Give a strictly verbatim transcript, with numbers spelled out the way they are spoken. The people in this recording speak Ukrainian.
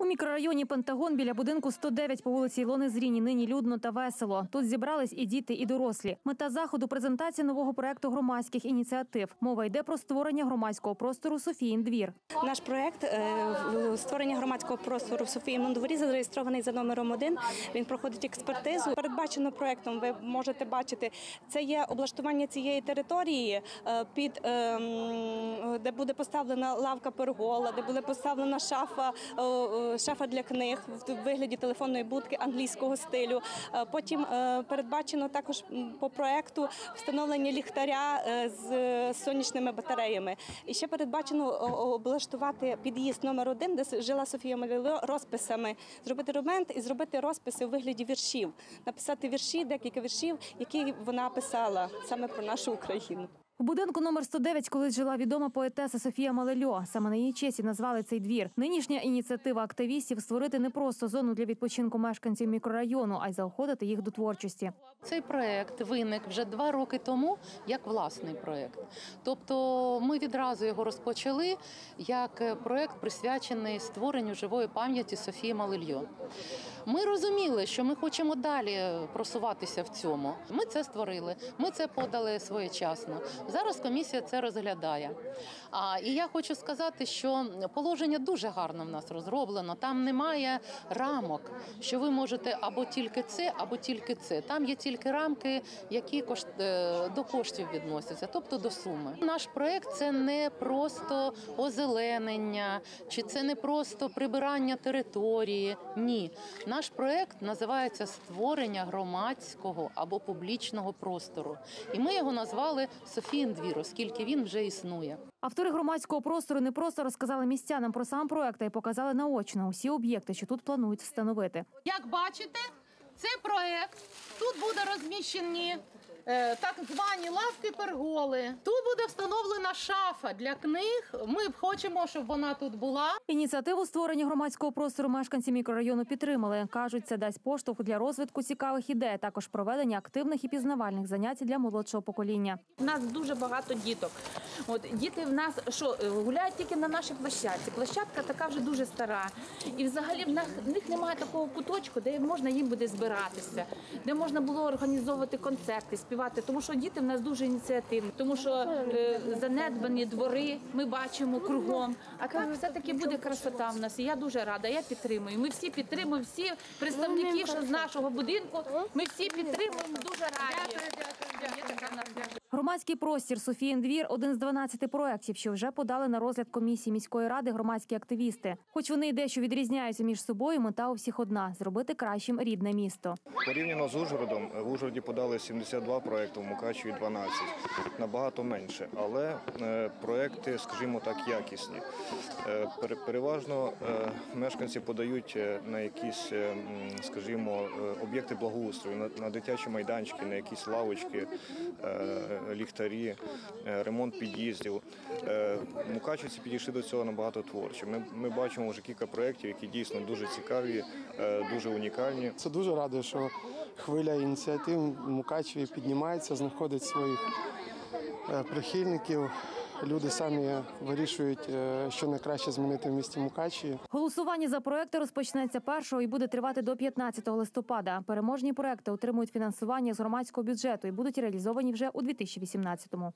У мікрорайоні Пентагон біля будинку сто дев'ять по вулиці Ілони Зріні нині людно та весело. Тут зібрались і діти, і дорослі. Мета заходу – презентація нового проекту громадських ініціатив. Мова йде про створення громадського простору «Софіїн двір». Наш проект створення громадського простору в Софіїному дворі зареєстрований за номером один. Він проходить експертизу. Передбачено проектом, ви можете бачити, це є облаштування цієї території, під, де буде поставлена лавка пергола, де буде поставлена шафа, шафа для книг в вигляді телефонної будки англійського стилю. Потім передбачено також по проекту встановлення ліхтаря з сонячними батареями. І ще передбачено облаштувати під'їзд номер один, де жила Софія Маліло, розписами. Зробити ремонт і зробити розписи у вигляді віршів. Написати вірші, декілька віршів, які вона писала саме про нашу Україну. У будинку номер сто дев'ять колись жила відома поетеса Софія Малельо. Саме на її честь назвали цей двір. Нинішня ініціатива активістів – створити не просто зону для відпочинку мешканців мікрорайону, а й заохотити їх до творчості. Цей проєкт виник вже два роки тому як власний проєкт. Тобто ми відразу його розпочали як проєкт, присвячений створенню живої пам'яті Софії Малельо. Ми розуміли, що ми хочемо далі просуватися в цьому. Ми це створили, ми це подали своєчасно. Зараз комісія це розглядає. А, і я хочу сказати, що положення дуже гарно в нас розроблено. Там немає рамок, що ви можете або тільки це, або тільки це. Там є тільки рамки, які кошт... до коштів відносяться, тобто до суми. Наш проєкт – це не просто озеленення, чи це не просто прибирання території. Ні. Наш проєкт називається «Створення громадського або публічного простору». І ми його назвали «Софіїн двір», оскільки він вже існує. Автори громадського простору не просто розказали містянам про сам проєкт, а й показали наочно усі об'єкти, що тут планують встановити. Як бачите, це проєкт. Тут буде розміщені е, так звані лавки перголи. Тут буде встановлена шафа для книг. Ми хочемо, щоб вона тут була. Ініціативу створення громадського простору мешканці мікрорайону підтримали. Кажуть, це дасть поштовх для розвитку цікавих ідей, також проведення активних і пізнавальних занять для молодшого покоління. У нас дуже багато діток. От, діти в нас що, гуляють тільки на нашій площадці. Площадка така вже дуже стара. І взагалі в них немає такого куточку, де можна їм буде збиратися, де можна було організовувати концерти, співати. Тому що діти в нас дуже ініціативні, тому що е, занедбані двори ми бачимо кругом. А так все-таки буде красота в нас. І я дуже рада, я підтримую. Ми всі підтримуємо, всі представники з нашого будинку, ми всі підтримуємо, дуже раді. Громадський простір «Софіїн двір» – один з дванадцяти проєктів, що вже подали на розгляд комісії міської ради громадські активісти. Хоч вони й дещо відрізняються між собою, мета у всіх одна – зробити кращим рідне місто. Порівняно з Ужгородом, в Ужгороді подали сімдесят два проєкти, в Мукачеві – дванадцять. Набагато менше, але проєкти, скажімо так, якісні. Переважно мешканці подають на якісь, скажімо, об'єкти благоустрою, на дитячі майданчики, на якісь лавочки, ліхтарі, ремонт під'їздів. Мукачевці підійшли до цього набагато творче. Ми, ми бачимо вже кілька проєктів, які дійсно дуже цікаві, дуже унікальні. Це дуже радує, що хвиля ініціатив в Мукачеві піднімається, знаходить своїх прихильників. Люди самі вирішують, що найкраще змінити в місті Мукачеві. Голосування за проекти розпочнеться першого і буде тривати до п'ятнадцятого листопада. Переможні проекти отримують фінансування з громадського бюджету і будуть реалізовані вже у дві тисячі вісімнадцятому.